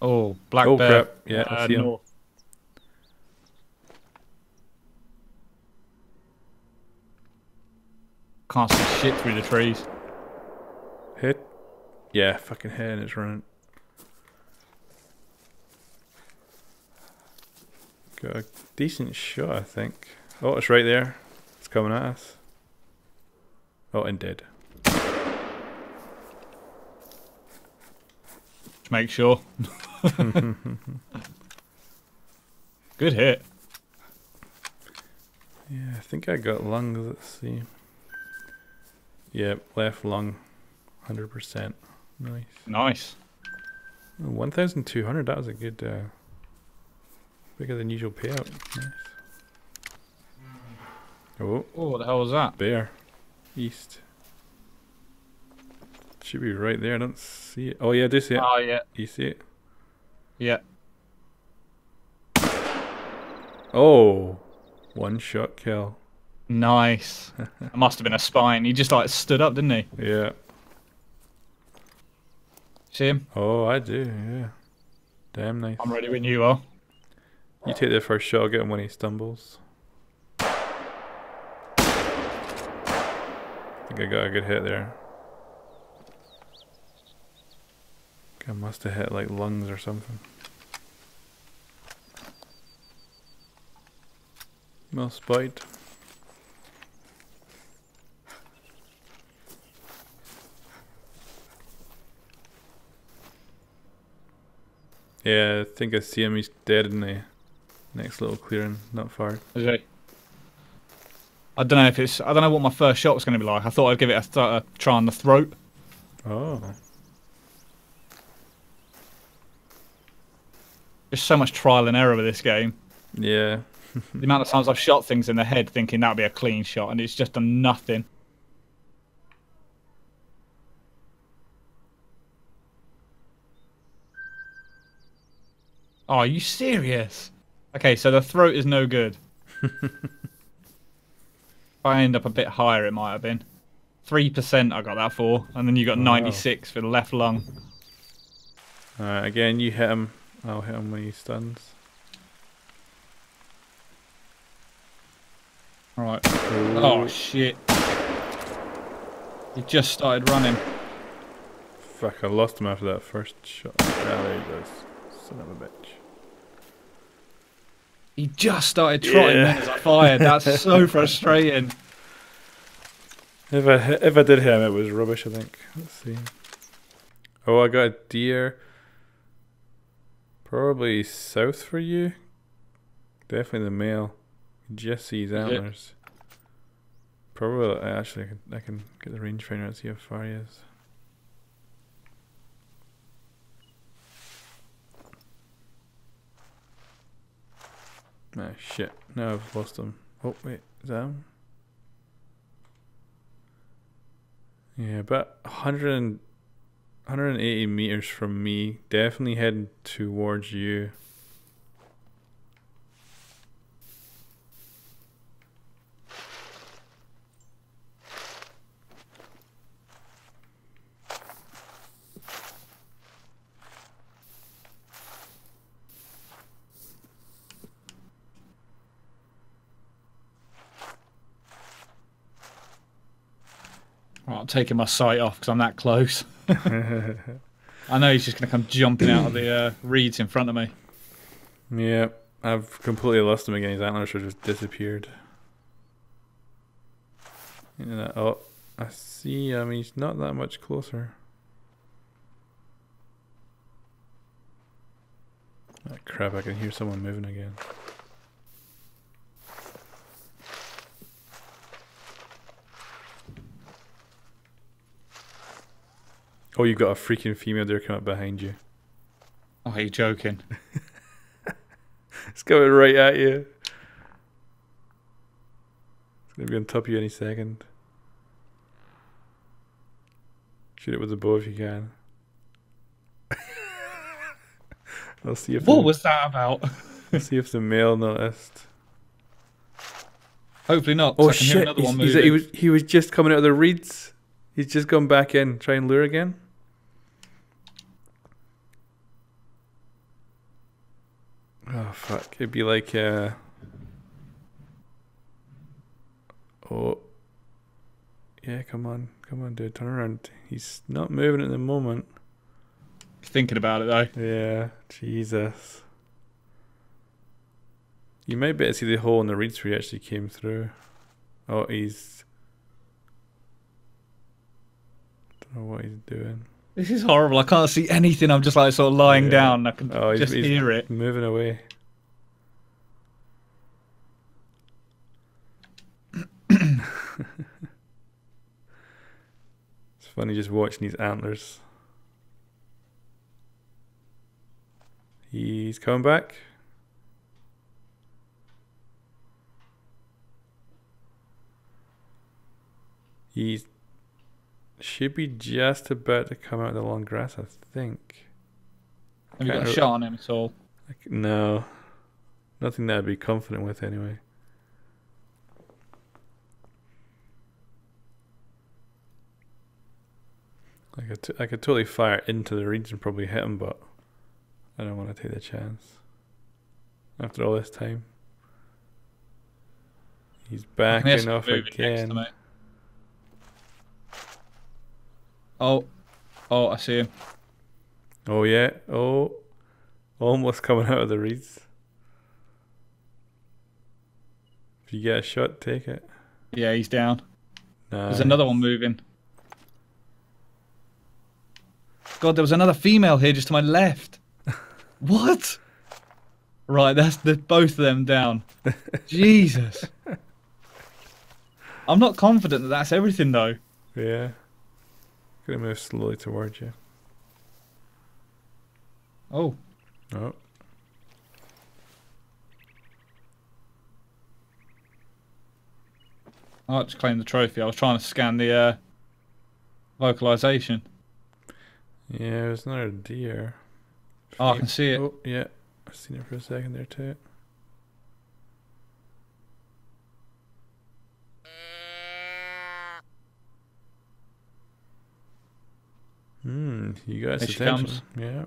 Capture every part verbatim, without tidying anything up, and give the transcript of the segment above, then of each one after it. Oh, black oh, bear. Crap. Yeah, uh, I see him. Can't see shit through the trees. Hit? Yeah, fucking hit and it's running. Got a decent shot, I think. Oh, it's right there. It's coming at us. Oh, and dead. To make sure. Good hit. Yeah, I think I got lungs. Let's see. Yep, yeah, left lung. one hundred percent. Nice. Nice. one thousand two hundred, that was a good... Uh, bigger than usual payout. Nice. Oh. Oh, what the hell was that? Bear. East. Should be right there. I don't see it. Oh, yeah, I do see it. Oh, yeah. You see it? Yeah. Oh. One shot kill. Nice. It must have been a spine. He just, like, stood up, didn't he? Yeah. See him? Oh, I do, yeah. Damn nice. I'm ready when you are. You take the first shot, I'll get him when he stumbles. I think I got a good hit there. I, think I must have hit like lungs or something. Well spiked. Yeah, I think I see him, he's dead in the next little clearing, not far. Okay. I don't know if it's, I don't know what my first shot was going to be like. I thought I'd give it a, th a try on the throat. Oh. There's so much trial and error with this game. Yeah. The amount of times I've shot things in the head thinking that'd be a clean shot and it's just done nothing. Oh, are you serious? Okay, so the throat is no good. If I end up a bit higher, it might have been. three percent I got that for, and then you got wow. ninety-six for the left lung. Alright, again, you hit him. I'll hit him when he stuns. Alright. Oh, shit. He just started running. Fuck, I lost him after that first shot. Yeah, there he goes. Son of a bitch. He just started trotting yeah. then as I fired. That's so frustrating. If I if I did hit him, it was rubbish, I think. Let's see. Oh, I got a deer. Probably south for you. Definitely the male. Just see his antlers. Probably actually I can I can get the rangefinder and see how far he is. Oh shit, now I've lost him. Oh wait, is that him? Yeah, about one hundred eighty meters from me, definitely heading towards you. I'm taking my sight off because I'm that close. I know he's just going to come jumping out of the uh, reeds in front of me. Yeah, I've completely lost him again. His antlers have just disappeared. You know that? Oh, I see him. He's not that much closer. Oh, crap, I can hear someone moving again. Oh, you've got a freaking female deer coming up behind you. Oh, are you joking? It's coming right at you. It's going to be on top of you any second. Shoot it with the bow if you can. I'll see if what the, was that about? I'll see if the male noticed. Hopefully not. Oh, shit. I can hear another one moving. He was, he was just coming out of the reeds. He's just gone back in. Try and lure again. Oh, fuck. It'd be like, uh... oh. Yeah, come on. Come on, dude. Turn around. He's not moving at the moment. Thinking about it, though. Yeah. Jesus. You might better see the hole in the reeds where he actually came through. Oh, he's... don't know what he's doing. This is horrible. I can't see anything. I'm just like sort of lying yeah. down. I can oh, he's, just he's hear it. Moving away. It's funny just watching these antlers. He's coming back. He's... should be just about to come out of the long grass, I think. Have you got a shot on him at all? No. Nothing that I'd be confident with, anyway. I could, t I could totally fire into the reeds and probably hit him, but I don't want to take the chance. After all this time. He's backing off again. Oh, oh, I see him. Oh, yeah. Oh, almost coming out of the reeds. If you get a shot, take it. Yeah, he's down. Nice. There's another one moving. God, there was another female here just to my left. What? Right, that's the both of them down. Jesus. I'm not confident that that's everything, though. Yeah. Gonna move slowly towards you. Oh. Oh. I just claimed the trophy. I was trying to scan the uh, vocalization. Yeah, there's another deer. Oh, I can see it. Oh, yeah. I've seen it for a second there, too. Hmm, you guys there attention. She comes. Yeah.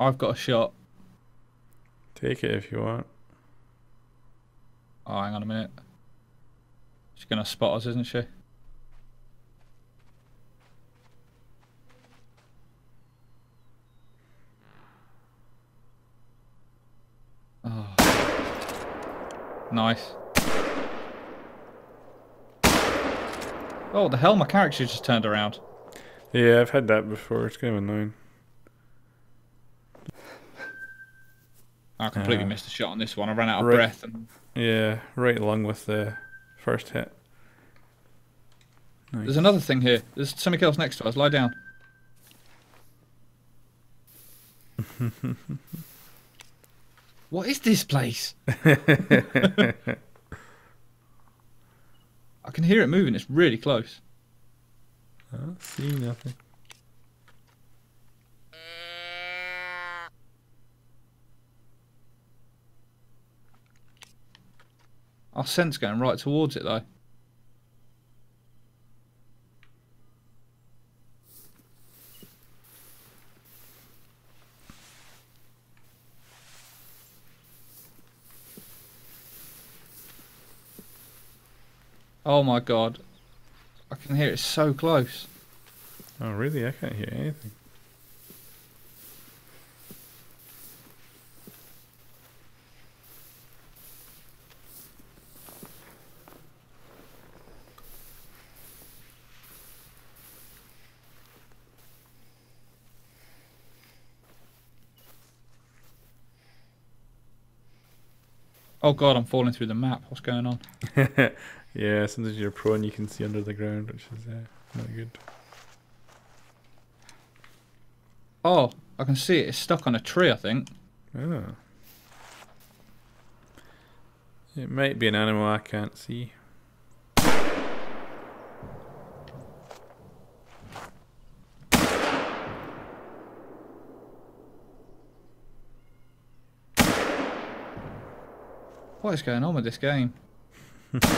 I've got a shot. Take it if you want. Oh, hang on a minute. She's gonna spot us, isn't she? Nice. Oh, the hell, my character just turned around. Yeah, I've had that before. It's kind of annoying. I completely uh, missed a shot on this one. I ran out of right, breath. And... yeah, right along with the first hit. Nice. There's another thing here. There's something else next to us. Lie down. What is this place? I can hear it moving. It's really close. I don't see nothing. I'll sense going right towards it, though. Oh my god. I can hear it so close. Oh really? I can't hear anything. Oh god, I'm falling through the map. What's going on? Yeah, sometimes you're prone, you can see under the ground, which is uh, not good. Oh, I can see it. It's stuck on a tree, I think. Oh. It might be an animal I can't see. What is going on with this game? Okay,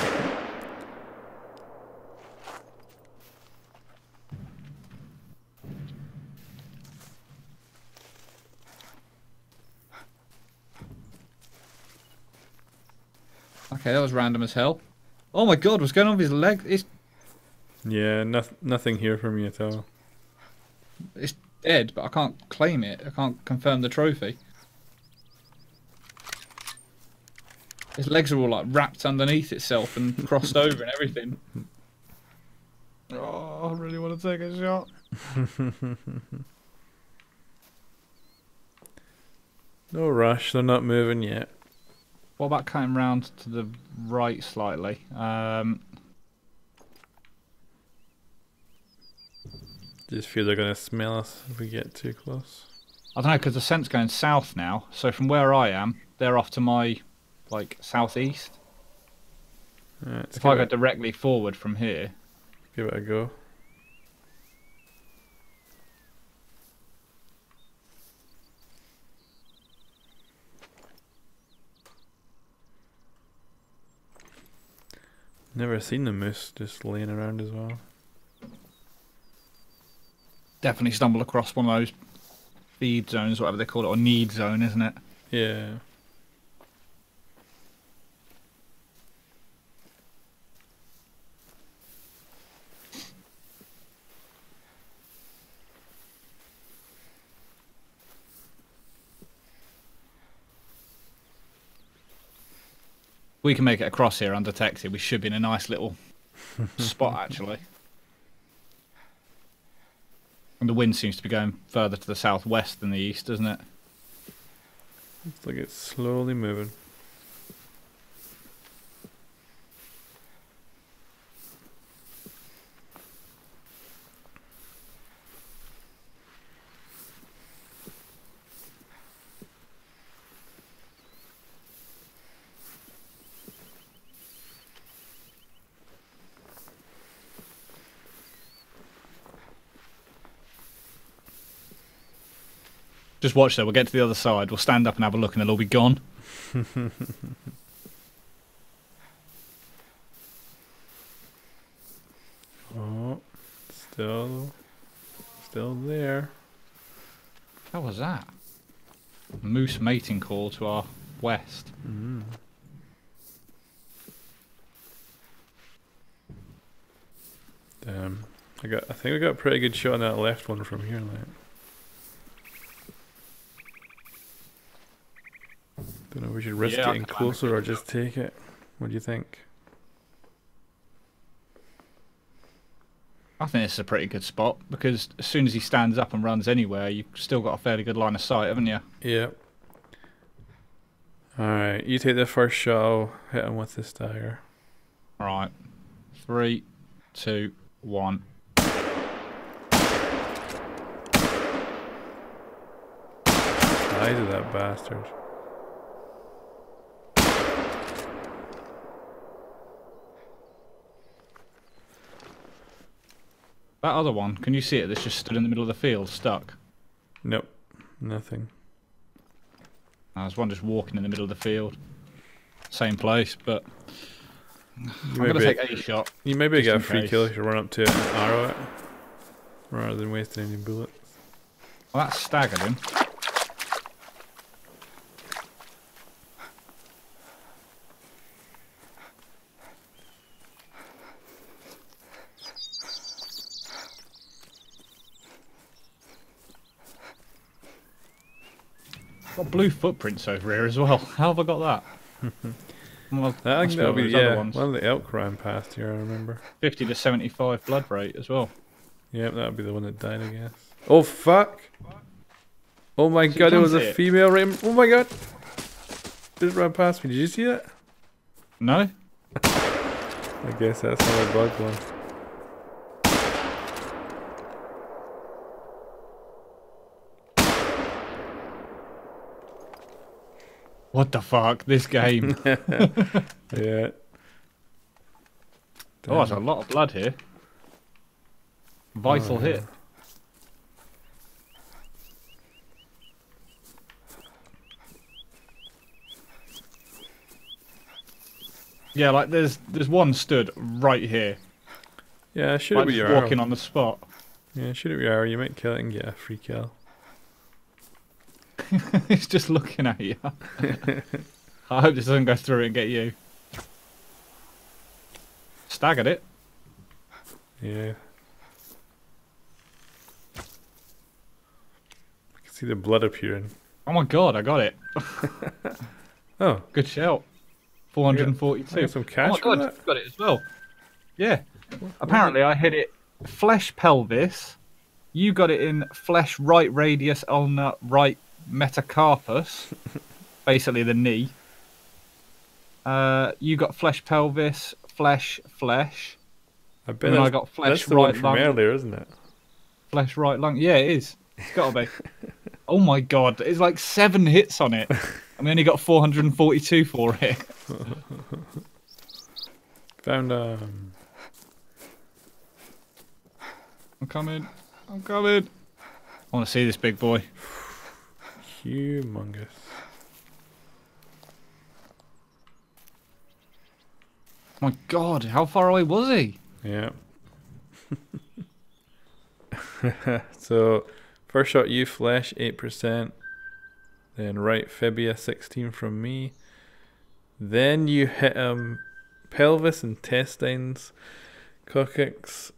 that was random as hell. Oh my god, what's going on with his leg? It's... Yeah, no nothing here for me at all. It's dead, but I can't claim it. I can't confirm the trophy. His legs are all like wrapped underneath itself and crossed over and everything. Oh, I really want to take a shot. No rush, they're not moving yet. What about cutting round to the right slightly? Um, Just feel they're going to smell us if we get too close. I don't know, because the scent's going south now. So from where I am, they're off to my, like, southeast. Right, if I go it. directly forward from here... Give it a go. Never seen the moose just laying around as well. Definitely stumble across one of those feed zones, whatever they call it, or need zone, isn't it? Yeah. We can make it across here undetected. We should be in a nice little spot, actually. And the wind seems to be going further to the southwest than the east, doesn't it? Looks like it's slowly moving. Just watch though, we'll get to the other side, we'll stand up and have a look and they'll all be gone. Oh, still, still there. How was that? Moose mating call to our west. Mm. Damn, I got. I think we got a pretty good shot on that left one from here, like. Don't know, we should risk yeah, getting closer or just take it. What do you think? I think this is a pretty good spot because as soon as he stands up and runs anywhere, you've still got a fairly good line of sight, haven't you? Yeah. Alright, you take the first shot, I'll hit him with this dagger. Alright. Three, two, one. Eyes of that bastard. That other one, can you see it? That's just stood in the middle of the field, stuck. Nope, nothing. There's one just walking in the middle of the field. Same place, but you I'm going to take a shot. You maybe get a free case. kill if you run up to it and arrow it, rather than wasting any bullets. Well, that staggered him. Got blue footprints over here as well. How have I got that? well, I think that'll be the other ones. One of the elk ran past here, I remember. fifty to seventy-five blood rate as well. Yep, that'll be the one that died, I guess. Oh fuck! Oh my god, it was a female right in... Oh my god! This ran past me. Did you see that? No. I guess that's another bug one. What the fuck? This game. Yeah. Damn. Oh, there's a lot of blood here. Vital oh, yeah. hit. Yeah, like there's there's one stood right here. Yeah, shoot like it with your walking arrow. Walking on the spot. Yeah, shoot it with your arrow. You might kill it and get a free kill. It's just looking at you. I hope this doesn't go through it and get you. Staggered it. Yeah. I can see the blood appearing. Oh my god, I got it. Oh. Good shout. four hundred forty-two. I got some cash. Oh my god, you got it as well. Yeah. Apparently I hit it flesh pelvis. You got it in flesh right radius, ulna right metacarpus. Basically the knee. Uh, you got flesh pelvis, flesh, flesh. I bet and then I got flesh right lung. That's the one from earlier, isn't it? Flesh right lung. Yeah, it is. It's got to be. Oh my god, it's like seven hits on it. And we only got four hundred forty-two for it. Found, um... I'm coming. I'm coming. I want to see this big boy. Humongous. Oh my god, how far away was he? Yeah. So, first shot you, flesh, eight percent. Then right fibia, sixteen from me. Then you hit um, pelvis, intestines, coccyx.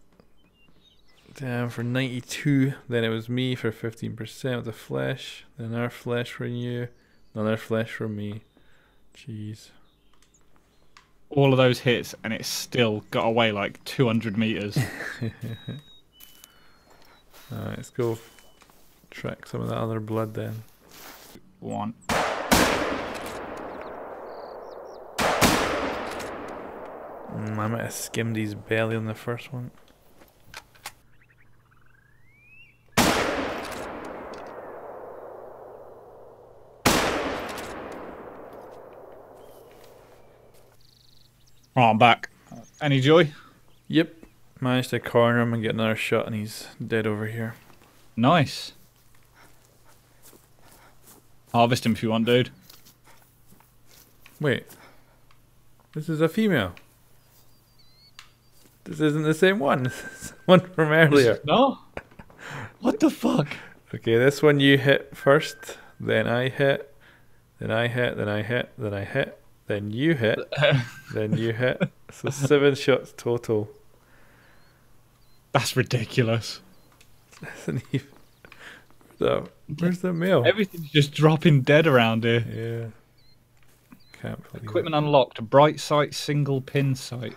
Damn, for ninety-two. Then it was me for fifteen percent of the flesh. Then another flesh for you. Another flesh for me. Jeez. All of those hits and it still got away like two hundred meters. Alright, let's go track some of that other blood then. One. Mm, I might have skimmed his belly on the first one. Oh, I'm back. Any joy? Yep. Managed to corner him and get another shot and he's dead over here. Nice. Harvest him if you want, dude. Wait. This is a female. This isn't the same one. This is one from earlier. No? What the fuck? Okay, this one you hit first, then I hit, then I hit, then I hit, then I hit. Then you hit, then you hit. So seven shots total. That's ridiculous. Isn't he? So, where's the mail? Everything's just dropping dead around here. Yeah. Can't believe it. Equipment unlocked. Bright sight, single pin sight.